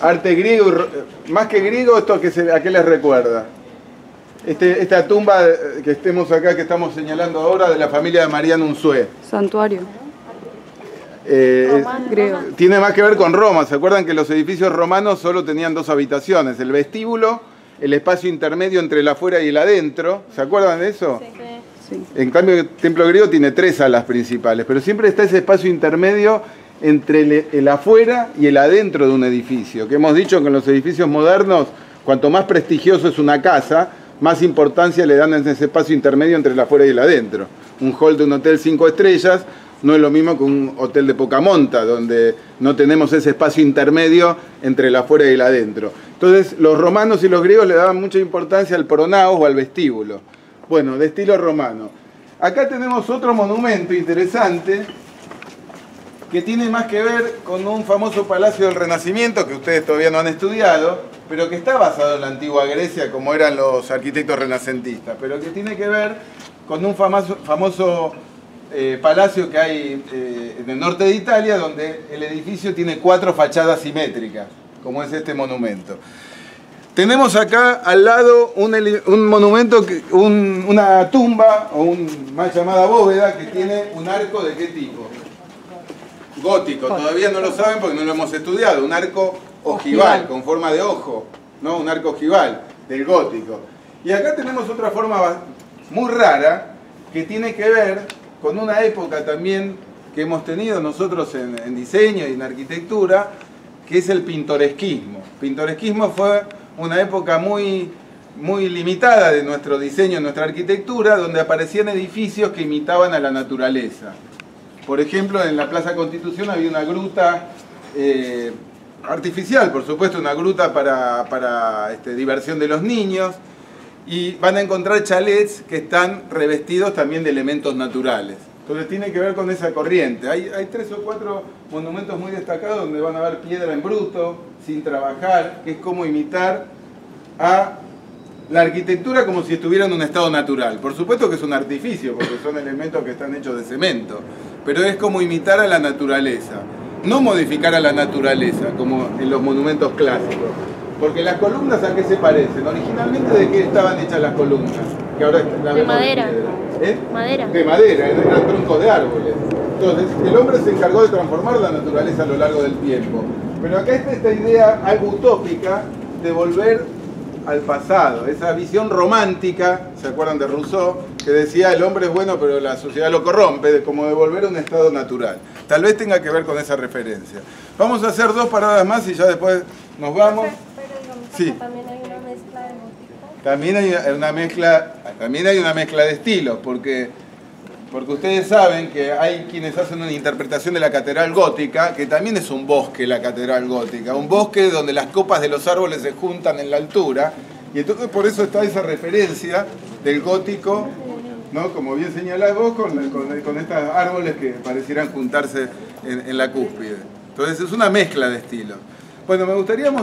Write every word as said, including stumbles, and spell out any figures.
Arte griego, más que griego, esto que se, ¿a qué les recuerda? Este, esta tumba que estemos acá, que estamos señalando ahora, de la familia de Mariano Unzué. Santuario. Eh, es, tiene más que ver con Roma. ¿Se acuerdan que los edificios romanos solo tenían dos habitaciones? El vestíbulo, el espacio intermedio entre el afuera y el adentro. ¿Se acuerdan de eso? Sí. Sí. En cambio, el templo griego tiene tres salas principales, pero siempre está ese espacio intermedio entre el, el afuera y el adentro de un edificio, que hemos dicho que en los edificios modernos, cuanto más prestigioso es una casa, más importancia le dan en ese espacio intermedio entre el afuera y el adentro. Un hall de un hotel cinco estrellas no es lo mismo que un hotel de poca monta, donde no tenemos ese espacio intermedio entre el afuera y el adentro. Entonces, los romanos y los griegos le daban mucha importancia al pronaos o al vestíbulo. Bueno, de estilo romano. Acá tenemos otro monumento interesante, que tiene más que ver con un famoso palacio del Renacimiento que ustedes todavía no han estudiado, pero que está basado en la antigua Grecia, como eran los arquitectos renacentistas, pero que tiene que ver con un famoso, famoso eh, palacio que hay eh, en el norte de Italia, donde el edificio tiene cuatro fachadas simétricas, como es este monumento. Tenemos acá al lado un, un monumento, un, una tumba, o un, más llamada bóveda, que tiene un arco de qué tipo. Gótico, todavía no lo saben porque no lo hemos estudiado. Un arco ojival, con forma de ojo, ¿no? Un arco ojival del gótico. Y acá tenemos otra forma muy rara que tiene que ver con una época también que hemos tenido nosotros en, en diseño y en arquitectura, que es el pintoresquismo. Pintoresquismo fue una época muy, muy limitada de nuestro diseño, de nuestra arquitectura, donde aparecían edificios que imitaban a la naturaleza. Por ejemplo, en la Plaza Constitución había una gruta eh, artificial, por supuesto, una gruta para, para este, diversión de los niños, y van a encontrar chalets que están revestidos también de elementos naturales. Entonces tiene que ver con esa corriente. Hay, hay tres o cuatro monumentos muy destacados donde van a ver piedra en bruto, sin trabajar, que es como imitar a la arquitectura como si estuviera en un estado natural. Por supuesto que es un artificio, porque son elementos que están hechos de cemento, pero es como imitar a la naturaleza, no modificar a la naturaleza, como en los monumentos clásicos. Porque las columnas, ¿a qué se parecen? Originalmente, ¿de qué estaban hechas las columnas? Que ahora la de madera. ¿Eh? Madera. De madera, eran troncos de árboles. Entonces, el hombre se encargó de transformar la naturaleza a lo largo del tiempo. Pero acá está esta idea algo utópica de volver al pasado, esa visión romántica, ¿se acuerdan de Rousseau? Que decía, el hombre es bueno pero la sociedad lo corrompe, como de volver a un estado natural. Tal vez tenga que ver con esa referencia. Vamos a hacer dos paradas más y ya después nos vamos. Sí. También hay una mezcla de motivos. También hay una mezcla, también hay una mezcla de estilos, porque, porque ustedes saben que hay quienes hacen una interpretación de la catedral gótica, que también es un bosque la catedral gótica, un bosque donde las copas de los árboles se juntan en la altura, y entonces por eso está esa referencia del gótico, ¿no? Como bien señalás vos, con, con, con estos árboles que parecieran juntarse en, en la cúspide. Entonces es una mezcla de estilos. Bueno, me gustaría mostrar